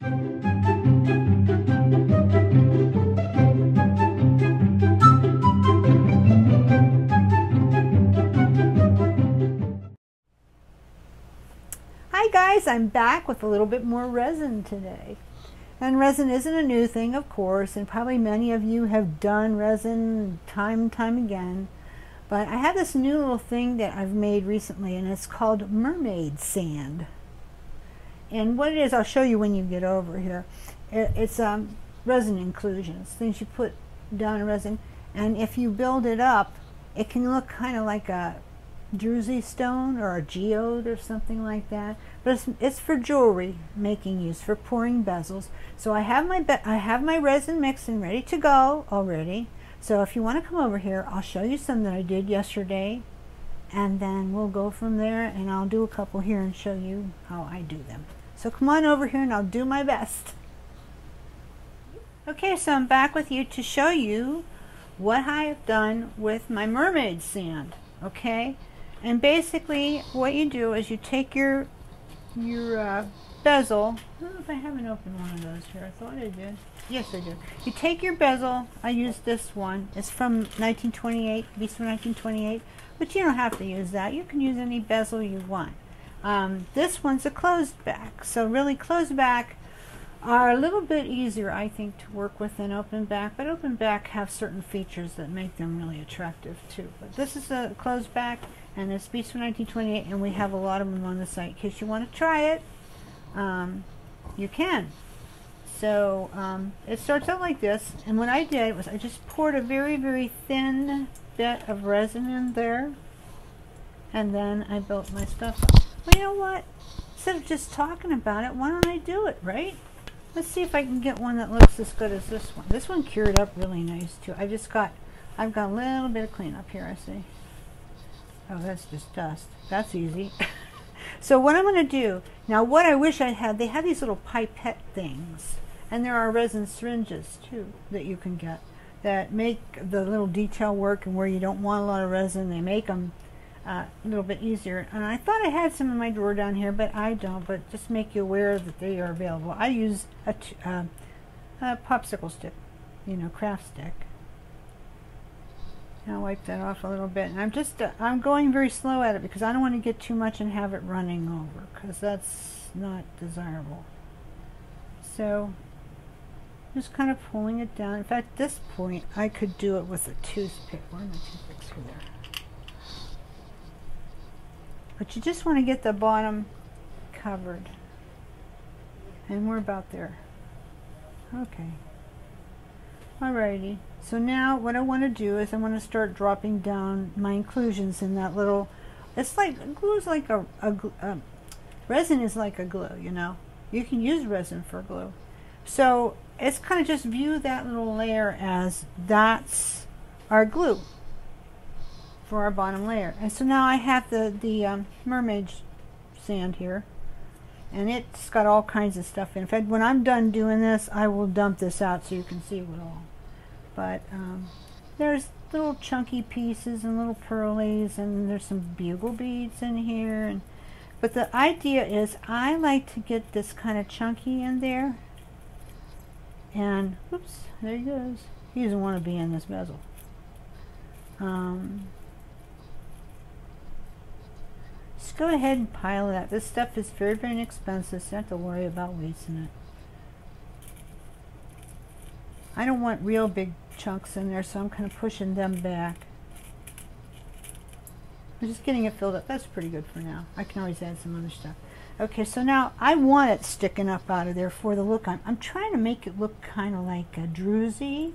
Hi guys, I'm back with a little bit more resin today. And resin isn't a new thing, of course, and probably many of you have done resin time and time again. But I have this new little thing that I've made recently, and it's called Mermaid Sand. And what it is, I'll show you when you get over here. It's resin inclusions, things you put down in resin. And if you build it up, it can look kind of like a druzy stone or a geode or something like that. But it's for jewelry making use, for pouring bezels. So I have my resin mixed and ready to go already. So if you want to come over here, I'll show you some that I did yesterday, and then we'll go from there, and I'll do a couple here and show you how I do them. So come on over here and I'll do my best. Okay, so I'm back with you to show you what I have done with my mermaid sand, okay? And basically what you do is you take your bezel. I don't know if I haven't opened one of those here. I thought I did. Yes, I do. You take your bezel. I use this one. It's from 1928, B'Sue 1928, but you don't have to use that. You can use any bezel you want. This one's a closed back, so really closed back are a little bit easier, I think, to work with than open back, but open back have certain features that make them really attractive too. But this is a closed back, and it's B'Sue 1928, and we have a lot of them on the site. In case you want to try it, you can. So it starts out like this, and what I did was I just poured a very, very thin bit of resin in there, and then I built my stuff up. Well, you know what? Instead of just talking about it, why don't I do it, right? Let's see if I can get one that looks as good as this one. This one cured up really nice too. I've got a little bit of cleanup here, I see. Oh, that's just dust. That's easy. So what I'm going to do, now what I wish I had, they have these little pipette things, and there are resin syringes too that you can get that make the little detail work, and where you don't want a lot of resin, they make them a little bit easier. And I thought I had some in my drawer down here, but I don't, but just make you aware that they are available. I use a popsicle stick, you know, craft stick. I'll wipe that off a little bit, and I'm going very slow at it because I don't want to get too much and have it running over, because that's not desirable. So just kind of pulling it down. In fact, at this point I could do it with a toothpick. Where are my toothpicks? Over there. But you just want to get the bottom covered, and we're about there. Okay. Alrighty, so now what I want to do is I want to start dropping down my inclusions in that little, it's like, glue's like a resin is like a glue, you know. You can use resin for glue. So it's kind of just view that little layer as that's our glue for our bottom layer. And so now I have the mermaid sand here, and it's got all kinds of stuff in. In fact, when I'm done doing this, I will dump this out so you can see what all. But there's little chunky pieces and little pearlies, and there's some bugle beads in here. And, but the idea is I like to get this kind of chunky in there. And, oops, there he goes. He doesn't want to be in this bezel. Just go ahead and pile it up. This stuff is very, very inexpensive, so you don't have to worry about wasting it. I don't want real big chunks in there, so I'm kind of pushing them back. I'm just getting it filled up. That's pretty good for now. I can always add some other stuff. Okay, so now I want it sticking up out of there for the look. I'm trying to make it look kind of like a druzy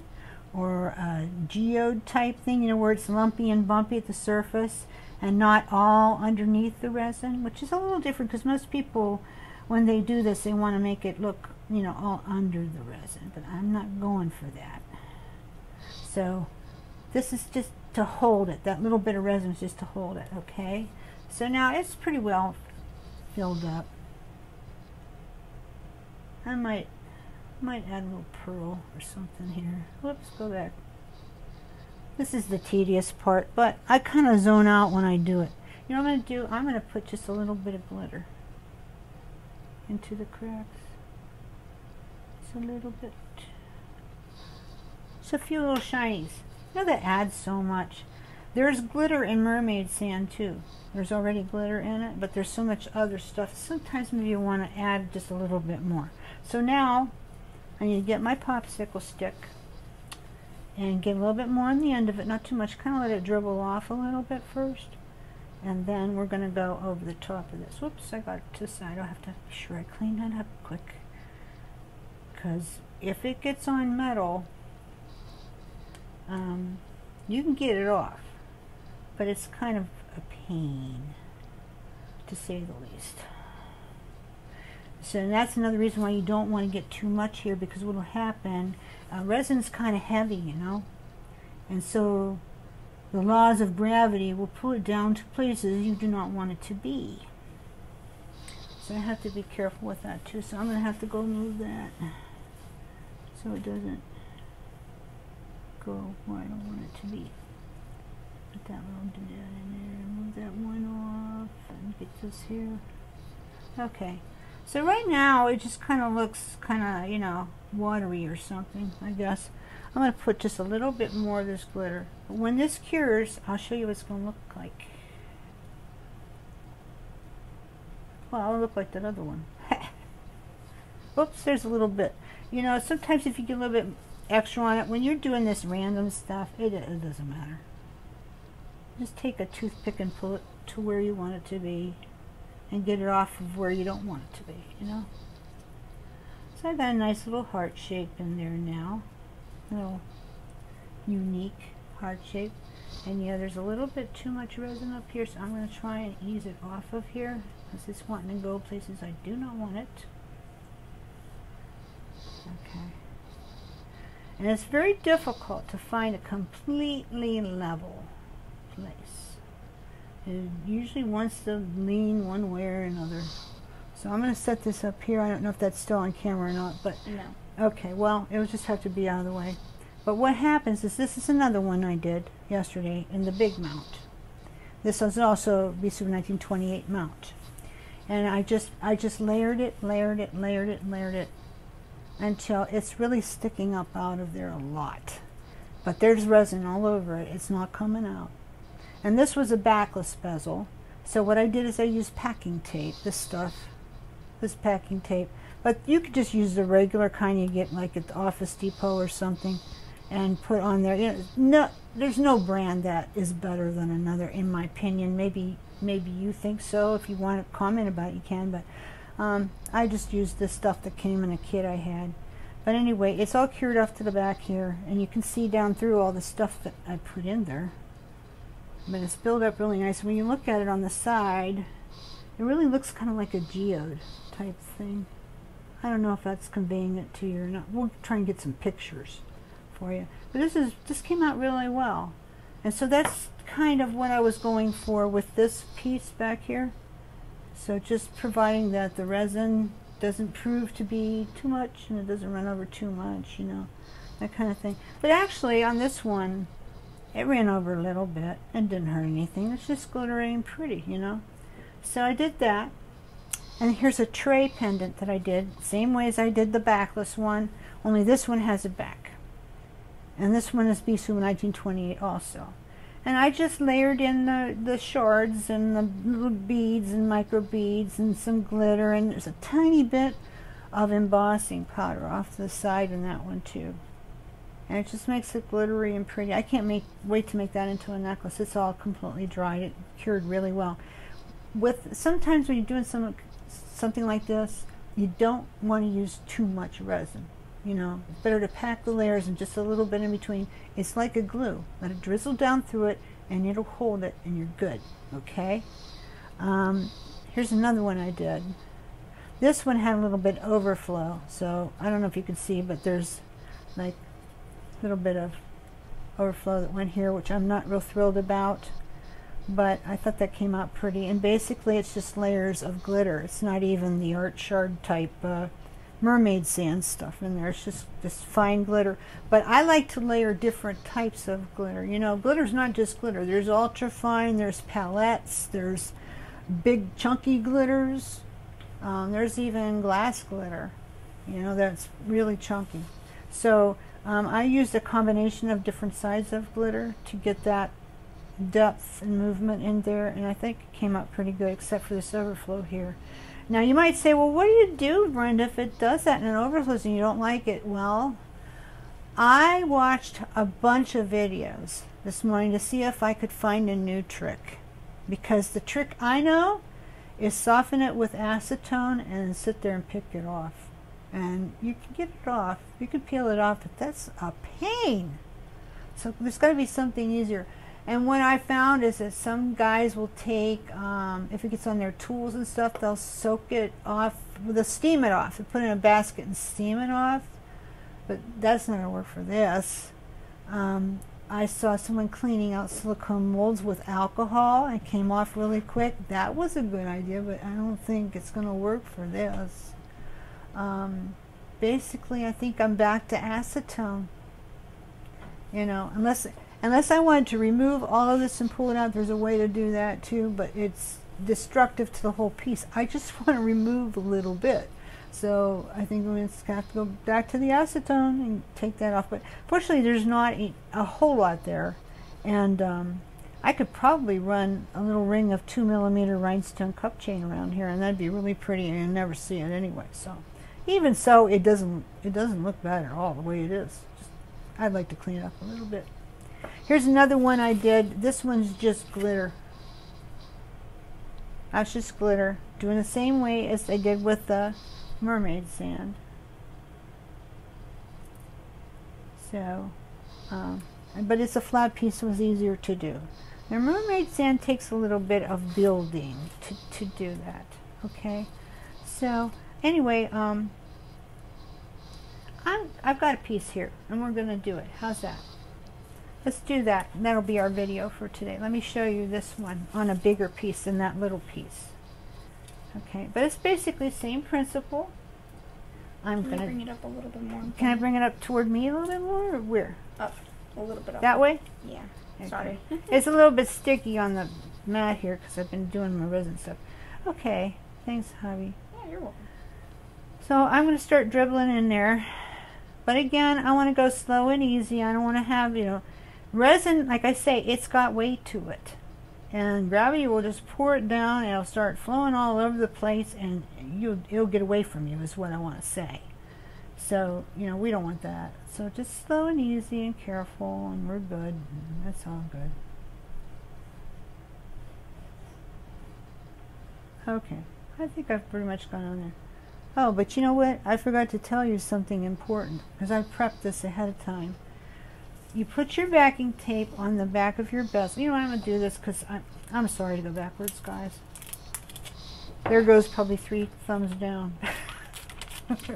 or a geode type thing, you know, where it's lumpy and bumpy at the surface and not all underneath the resin, which is a little different, because most people, when they do this, they want to make it look, you know, all under the resin, but I'm not going for that. So this is just to hold it. That little bit of resin is just to hold it, okay? So now it's pretty well filled up. I might add a little pearl or something here. Whoops, go back. This is the tedious part, but I kind of zone out when I do it. You know what I'm going to do? I'm going to put just a little bit of glitter into the cracks. a little bit. Just a few little shinies. Now that adds so much. There's glitter in Mermaid Sand too. There's already glitter in it, but there's so much other stuff. Sometimes maybe you want to add just a little bit more. So now I need to get my popsicle stick and get a little bit more on the end of it, not too much. Kind of let it dribble off a little bit first, and then we're going to go over the top of this. Whoops, I got it to the side. I'll have to be sure I clean that up quick, because if it gets on metal, you can get it off, but it's kind of a pain, to say the least. So that's another reason why you don't want to get too much here, because what will happen, resin's kind of heavy, you know, and so the laws of gravity will pull it down to places you do not want it to be. So I have to be careful with that too. So I'm going to have to go move that so it doesn't go where I don't want it to be. Put that little doodad in there, move that one off, and get this here. Okay, so right now it just kind of looks kind of, you know, watery or something, I guess. I'm going to put just a little bit more of this glitter. But when this cures, I'll show you what it's going to look like. Well, it'll look like that other one. Oops, there's a little bit. You know, sometimes if you get a little bit extra on it, when you're doing this random stuff, it doesn't matter. Just take a toothpick and pull it to where you want it to be, and get it off of where you don't want it to be, you know. So I got a nice little heart shape in there now, a little unique heart shape. And yeah, there's a little bit too much resin up here, so I'm going to try and ease it off of here, because it's wanting to go places I do not want it. Okay. And it's very difficult to find a completely level place. It usually wants to lean one way or another. So I'm going to set this up here. I don't know if that's still on camera or not, but no. Okay, well, it will just have to be out of the way. But what happens is, this is another one I did yesterday in the big mount. This was also B'Sue 1928 mount, and I just layered it until it's really sticking up out of there a lot. But there's resin all over it. It's not coming out. And this was a backless bezel. So what I did is I used packing tape, this packing tape. But you could just use the regular kind you get like at the Office Depot or something and put on there. You know, no, there's no brand that is better than another, in my opinion. Maybe you think so. If you want to comment about it, you can. But I just used this stuff that came in a kit I had. But anyway, it's all cured off to the back here, and you can see down through all the stuff that I put in there. But it's built up really nice. When you look at it on the side, it really looks kind of like a geode type thing. I don't know if that's conveying it to you or not. We'll try and get some pictures for you. But this came out really well. And so that's kind of what I was going for with this piece back here. So just providing that the resin doesn't prove to be too much, and it doesn't run over too much, you know, that kind of thing. But actually on this one, it ran over a little bit and didn't hurt anything. It's just glittering pretty, you know. So I did that, and here's a tray pendant that I did same way as I did the backless one, only this one has a back, and this one is B'Sue 1928 also. And I just layered in the shards and the little beads and micro beads and some glitter, and there's a tiny bit of embossing powder off to the side in that one too. And it just makes it glittery and pretty. I can't wait to make that into a necklace. It's all completely dried. It cured really well. With sometimes when you're doing something like this, you don't want to use too much resin. You know, it's better to pack the layers and just a little bit in between. It's like a glue. Let it drizzle down through it, and it'll hold it, and you're good. Okay. Here's another one I did. This one had a little bit overflow, so I don't know if you can see, but there's like a little bit of overflow that went here, which I'm not real thrilled about. But I thought that came out pretty. And basically, it's just layers of glitter. It's not even the art shard type. Mermaid sand stuff in there. It's just this fine glitter. But I like to layer different types of glitter. You know, glitter's not just glitter. There's ultra fine, there's palettes, there's big chunky glitters, there's even glass glitter. You know, that's really chunky. So I used a combination of different sides of glitter to get that depth and movement in there, and I think it came out pretty good except for this overflow here. Now you might say, well, what do you do, Brenda, if it does that and it overflows and you don't like it? Well, I watched a bunch of videos this morning to see if I could find a new trick, because the trick I know is soften it with acetone and sit there and pick it off. And you can get it off, you can peel it off, but that's a pain. So there's got to be something easier. And what I found is that some guys will take, if it gets on their tools and stuff, they'll soak it off, they'll steam it off. They'll put it in a basket and steam it off, but that's not going to work for this. I saw someone cleaning out silicone molds with alcohol and came off really quick. That was a good idea, but I don't think it's going to work for this. Basically, I think I'm back to acetone. You know, unless I wanted to remove all of this and pull it out, there's a way to do that too, but it's destructive to the whole piece. I just want to remove a little bit. So I think we're going to have to go back to the acetone and take that off. But fortunately, there's not a whole lot there. And I could probably run a little ring of 2mm rhinestone cup chain around here, and that'd be really pretty, and you'd never see it anyway. So even so, it doesn't look bad at all the way it is. Just, I'd like to clean it up a little bit. Here's another one I did. This one's just glitter. That's just glitter. Doing the same way as I did with the mermaid sand. So, but it's a flat piece, so it was easier to do. Now, mermaid sand takes a little bit of building to do that. Okay? So, anyway, I've got a piece here, and we're going to do it. How's that? Let's do that, and that'll be our video for today. Let me show you this one on a bigger piece than that little piece. Okay, but it's basically the same principle. I'm going to bring it up a little bit more. Can I bring it up toward me a little bit more, or where? Up, a little bit up. That way? Yeah, okay. Sorry. It's a little bit sticky on the mat here because I've been doing my resin stuff. Okay, thanks, Javi. Yeah, you're welcome. So I'm going to start dribbling in there. But again, I want to go slow and easy. I don't want to have, you know, resin, like I say, it's got weight to it, and gravity will just pour it down, and it'll start flowing all over the place, and it'll get away from you is what I want to say. So, you know, we don't want that. So just slow and easy and careful, and we're good. That's all good. Okay, I think I've pretty much gone on there. Oh, but you know what? I forgot to tell you something important, because I prepped this ahead of time. You put your backing tape on the back of your bezel. You know, I'm going to do this because I'm sorry to go backwards, guys. There goes probably 3 thumbs down. It's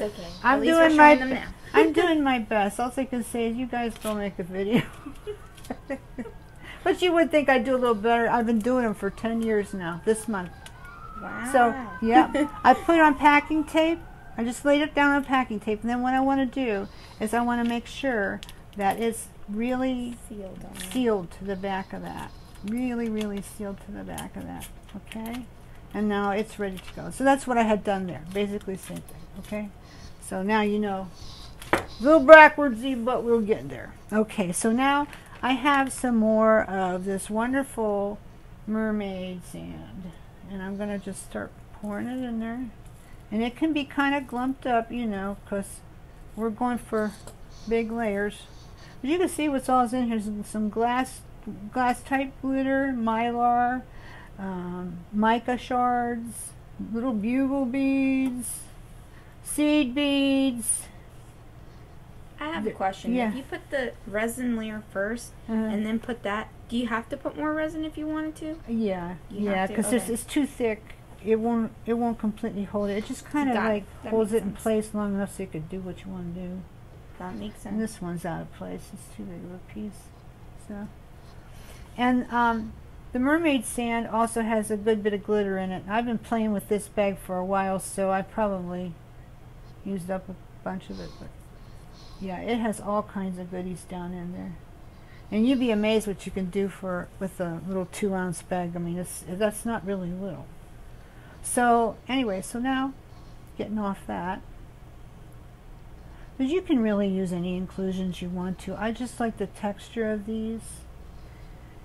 okay. I'm doing them now. I'm doing my best. All I can say is you guys don't make a video. But you would think I'd do a little better. I've been doing them for 10 years now, this month. Wow. So, yeah, I put on packing tape. I just laid it down on packing tape, and then what I want to do is I want to make sure that it's really sealed to the back of that. Really, really sealed to the back of that, okay? And now it's ready to go. So that's what I had done there, basically the same thing, okay? So now you know, a little backwardsy, but we'll get there. Okay, so now I have some more of this wonderful mermaid sand, and I'm going to just start pouring it in there. And it can be kind of glumped up, you know, because we're going for big layers. But you can see what's all in here. There's some glass type glitter, mylar, mica shards, little bugle beads, seed beads. I have a question. Yeah. If you put the resin layer first and then put that, do you have to put more resin if you wanted to? Yeah, because it's too thick. It won't completely hold it. It just kind of like holds it in place long enough so you could do what you want to do. That makes sense. And this one's out of place. It's too big of a piece. So, and the mermaid sand also has a good bit of glitter in it. I've been playing with this bag for a while, so I probably used up a bunch of it. But yeah, it has all kinds of goodies down in there. And you'd be amazed what you can do with a little 2-ounce bag. I mean, that's not really little. So anyway, so now getting off that. But you can really use any inclusions you want to. I just like the texture of these.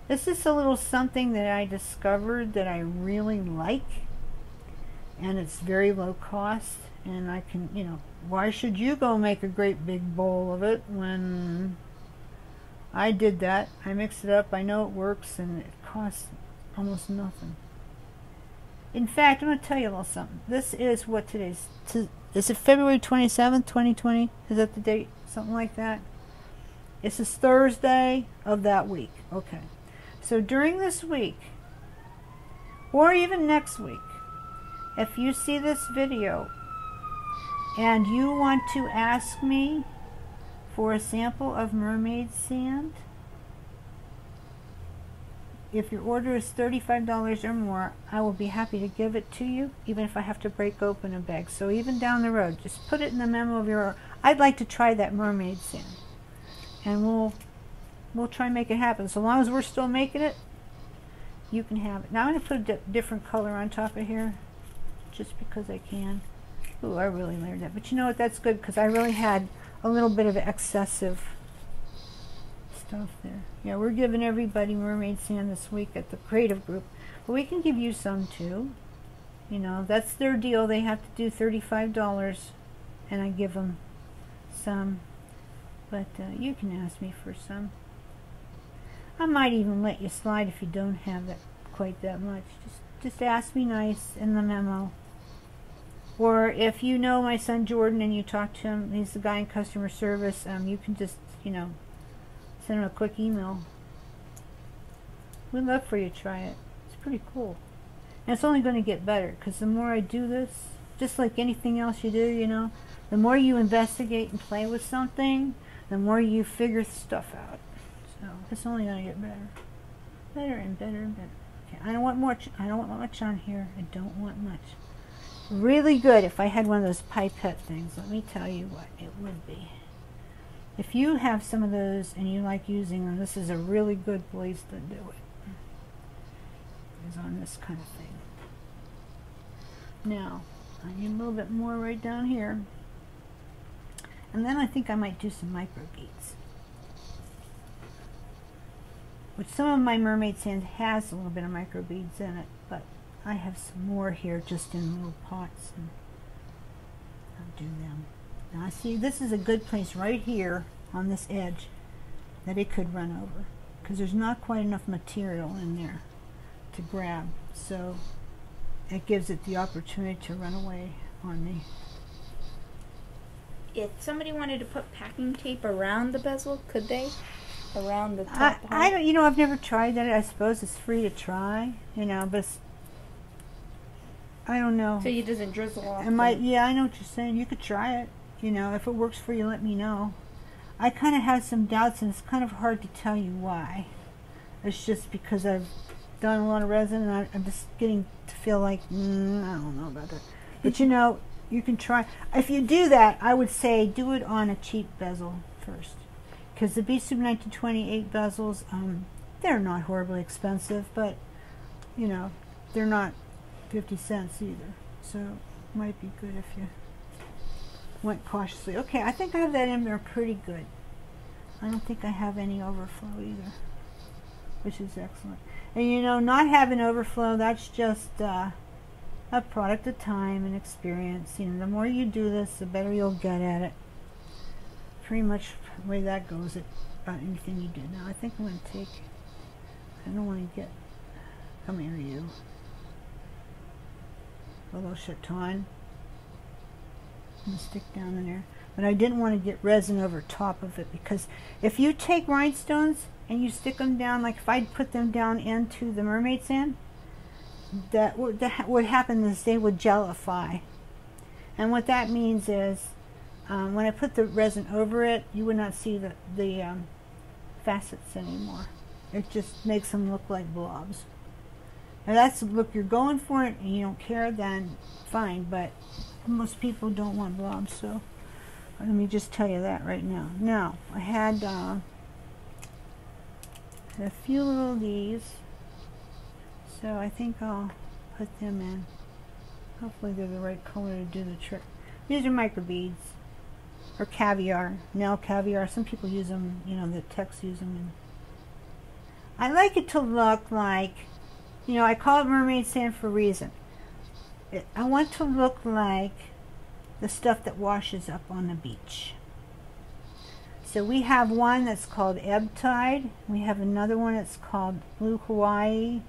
This is a little something that I discovered that I really like, and it's very low cost, and I can, you know, why should you go make a great big bowl of it when I did that? I mixed it up, I know it works, and it costs almost nothing. In fact, I'm going to tell you a little something. This is what today's... Is it February 27th, 2020? Is that the date? Something like that. It's this Thursday of that week. Okay. So during this week, or even next week, if you see this video and you want to ask me for a sample of Mermaid Sand, if your order is $35 or more, I will be happy to give it to you, even if I have to break open a bag. So even down the road, just put it in the memo of your, I'd like to try that Mermaid Sand. And we'll try and make it happen. So long as we're still making it, you can have it. Now I'm going to put a different color on top of here, just because I can. Ooh, I really layered that. But you know what, that's good, because I really had a little bit of excessive stuff there. Yeah, we're giving everybody Mermaid Sand this week at the Creative Group, but we can give you some too. You know, that's their deal. They have to do $35, and I give them some. But you can ask me for some. I might even let you slide if you don't have that quite that much. Just ask me nice in the memo. Or if you know my son Jordan and you talk to him, he's the guy in customer service. You can just, you know, send him a quick email. We'd love for you to try it. It's pretty cool, and it's only going to get better, because the more I do this, just like anything else you do, you know, the more you investigate and play with something, the more you figure stuff out. So it's only going to get better, better and better and better. Okay, I don't want more. I don't want much on here. I don't want much. Really good if I had one of those pipette things. Let me tell you what it would be. If you have some of those and you like using them, this is a really good place to do it, is on this kind of thing. Now, I need a little bit more right down here. And then I think I might do some micro beads, which some of my Mermaid Sand has a little bit of micro beads in it, but I have some more here just in little pots, and I'll do them. Now see, this is a good place right here on this edge that it could run over, because there's not quite enough material in there to grab, so it gives it the opportunity to run away on me. If somebody wanted to put packing tape around the bezel, could they? Around the top? I don't, you know, I've never tried that. I suppose it's free to try, you know, but it's, I don't know. So it doesn't drizzle off? Yeah, I know what you're saying. You could try it. You know, if it works for you, let me know. I kind of have some doubts, and it's kind of hard to tell you why. It's just because I've done a lot of resin, and I'm just getting to feel like, I don't know about that. But you know, you can try. If you do that, I would say do it on a cheap bezel first, because the B'Sue 1928 bezels, they're not horribly expensive, but you know, they're not 50 cents either, so it might be good if you went cautiously. Okay, I think I have that in there pretty good. I don't think I have any overflow either, which is excellent. And you know, not having overflow, that's just a product of time and experience. You know, the more you do this, the better you'll get at it. Pretty much the way that goes about anything you do. Now I think I'm going to take, I don't want to get, come here you, a little chiton. I'm going to stick down in there. But I didn't want to get resin over top of it, because if you take rhinestones and you stick them down, like if I put them down into the Mermaid Sand, that would happen is they would jellify. And what that means is when I put the resin over it, you would not see the facets anymore. It just makes them look like blobs. Now that's the look you're going for, it and you don't care, then fine, but most people don't want blobs, so let me just tell you that right now. Now, I had a few little of these, so I think I'll put them in. Hopefully they're the right color to do the trick. These are microbeads or caviar. Now caviar, some people use them, you know, the techs use them. I like it to look like, you know, I call it mermaid sand for a reason. I want to look like the stuff that washes up on the beach. So we have one that's called Ebb Tide. We have another one that's called Blue Hawaii.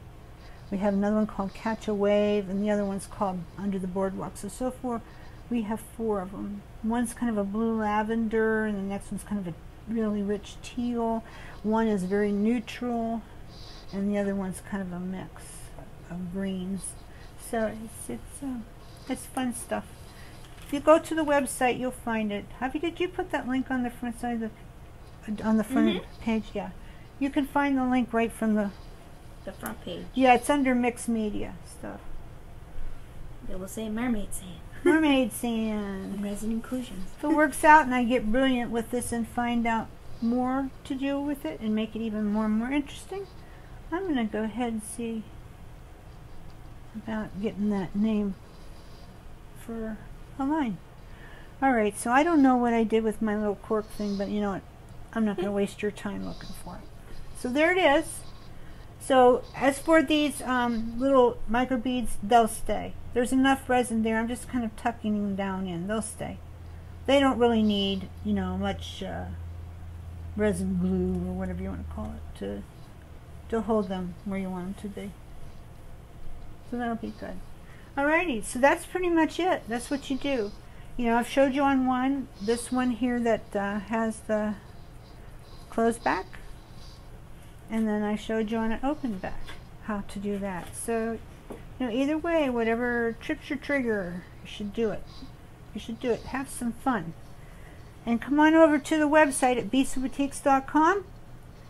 We have another one called Catch a Wave, and the other one's called Under the Boardwalk. So far, we have four of them. One's kind of a blue lavender, and the next one's kind of a really rich teal. One is very neutral, and the other one's kind of a mix of greens. So it's fun stuff. If you go to the website, you'll find it. Javi, did you put that link on the front side of the, on the front page? Yeah, you can find the link right from the front page. Yeah, it's under mixed media stuff. It will say mermaid sand. Mermaid sand. Resin inclusions. If it works out and I get brilliant with this and find out more to do with it and make it even more and more interesting, I'm going to go ahead and see about getting that name for a line. Alright, so I don't know what I did with my little cork thing, but you know what? I'm not going to waste your time looking for it. So there it is. So as for these little microbeads, they'll stay. There's enough resin there. I'm just kind of tucking them down in. They'll stay. They don't really need, you know, much resin glue or whatever you want to call it to hold them where you want them to be. So that'll be good. Alrighty, so that's pretty much it. That's what you do. You know, I've showed you on one, this one here that has the closed back. And then I showed you on an open back how to do that. So, you know, either way, whatever trips your trigger, you should do it. You should do it. Have some fun. And come on over to the website at bsueboutiques.com,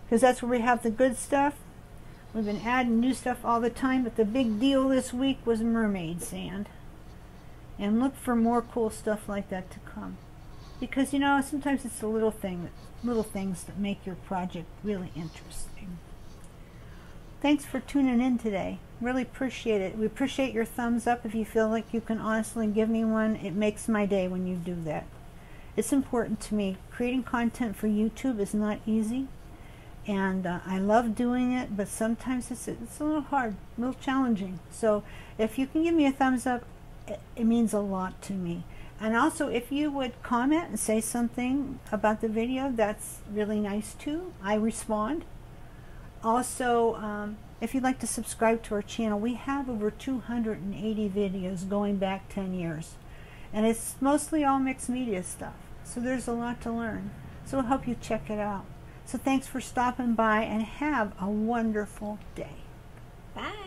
because that's where we have the good stuff. We've been adding new stuff all the time, but the big deal this week was mermaid sand. And look for more cool stuff like that to come. Because, you know, sometimes it's the little things that make your project really interesting. Thanks for tuning in today. Really appreciate it. We appreciate your thumbs up. If you feel like you can honestly give me one, it makes my day when you do that. It's important to me. Creating content for YouTube is not easy. And I love doing it, but sometimes it's a little hard, a little challenging. So if you can give me a thumbs up, it means a lot to me. And also, if you would comment and say something about the video, that's really nice too. I respond. Also, if you'd like to subscribe to our channel, we have over 280 videos going back 10 years. And it's mostly all mixed media stuff. So there's a lot to learn. So I hope you check it out. So thanks for stopping by, and have a wonderful day. Bye.